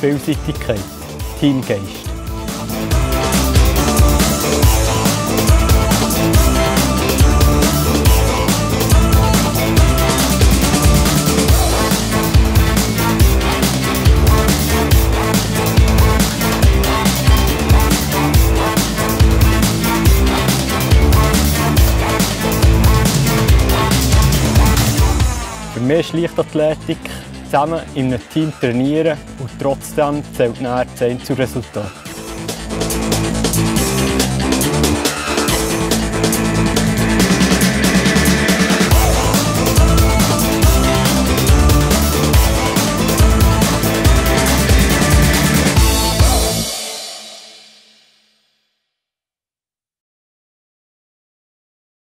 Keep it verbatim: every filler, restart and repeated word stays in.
Vielseitigkeit, Teamgeist. Für mich ist Leichtathletik zusammen in einem Team trainieren und trotzdem zählt nachher das Einzelresultat.